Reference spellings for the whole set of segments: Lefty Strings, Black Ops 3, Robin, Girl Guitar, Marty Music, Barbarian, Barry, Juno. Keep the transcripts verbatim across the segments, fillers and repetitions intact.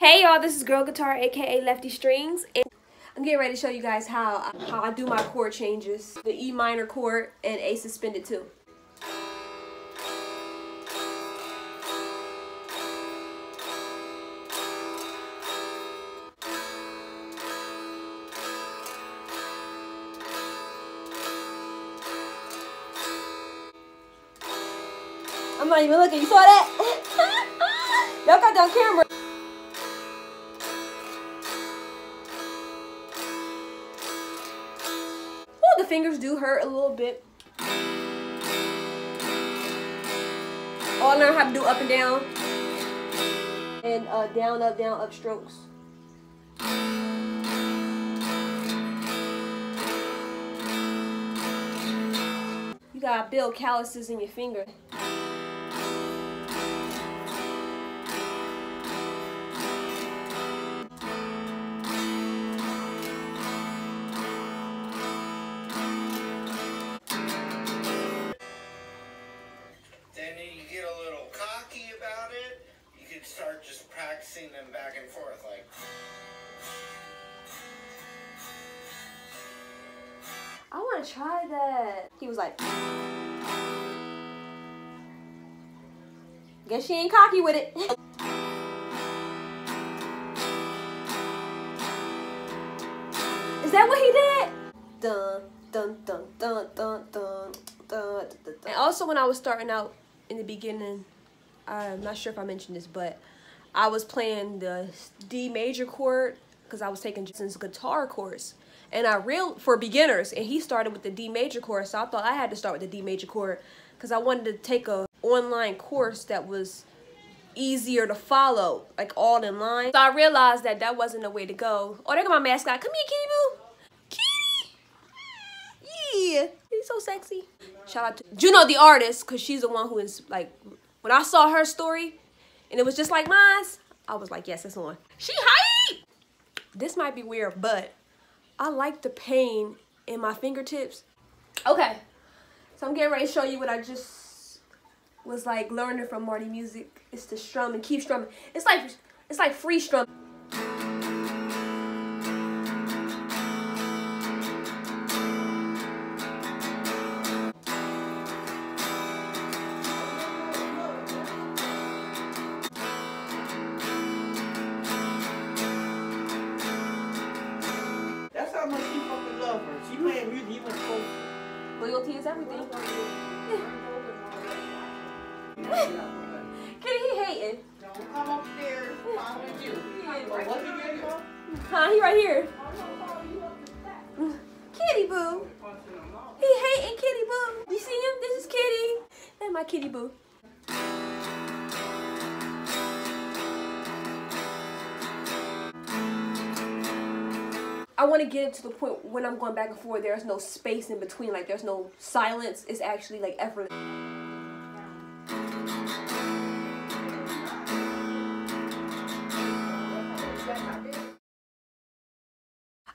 Hey y'all, this is Girl Guitar, aka Lefty Strings, and I'm getting ready to show you guys how, how I do my chord changes. The E minor chord and A suspended too. I'm not even looking, you saw that? Y'all got that on camera. The fingers do hurt a little bit. Oh, I learned how to do up and down and uh, down, up, down, up strokes. You gotta build calluses in your finger. Start just practicing them back and forth, like. I want to try that. He was like, guess she ain't cocky with it. Is that what he did? Dun, dun, dun, dun, dun, dun, dun, dun. And also when I was starting out in the beginning, I'm not sure if I mentioned this, but I was playing the D major chord because I was taking Jason's guitar course, and I real for beginners, and he started with the D major chord, so I thought I had to start with the D major chord because I wanted to take a online course that was easier to follow, like all in line. So I realized that that wasn't the way to go. Oh, there go my mascot! Come here, kitty boo. Kitty, yeah, he's so sexy. Shout out to Juno, the artist, because she's the one who is like. When I saw her story, and it was just like mine, I was like, yes, that's the one. She hype! This might be weird, but I like the pain in my fingertips. Okay, so I'm getting ready to show you what I just was like learning from Marty Music. It's to strum and keep strumming. It's like, it's like free strum. Loyalty is everything. Kitty, he hating. Don't come upstairs. How would you? What you getting for? Huh? He right here. Kitty boo. He hating Kitty boo. You see him? This is Kitty. And my Kitty boo. I want to get it to the point when I'm going back and forth, there's no space in between, like there's no silence. It's actually like effortless.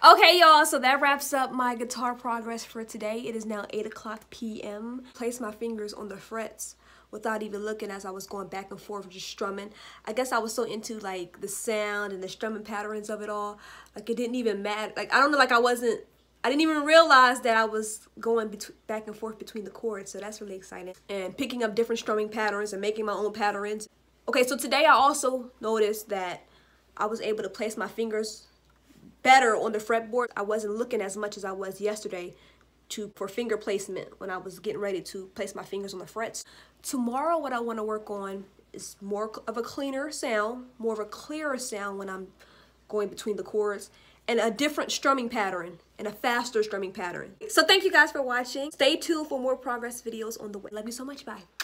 Okay, y'all, so that wraps up my guitar progress for today. It is now eight o'clock P M Place my fingers on the frets without even looking as I was going back and forth just strumming. I guess I was so into like the sound and the strumming patterns of it all. Like it didn't even matter. Like I don't know, like I wasn't, I didn't even realize that I was going between, back and forth between the chords. So that's really exciting. And picking up different strumming patterns and making my own patterns. Okay, so today I also noticed that I was able to place my fingers better on the fretboard. I wasn't looking as much as I was yesterday. To, for finger placement when I was getting ready to place my fingers on the frets. Tomorrow what I want to work on is more of a cleaner sound, more of a clearer sound when I'm going between the chords, and a different strumming pattern and a faster strumming pattern. So thank you guys for watching. Stay tuned for more progress videos on the way. Love you so much. Bye.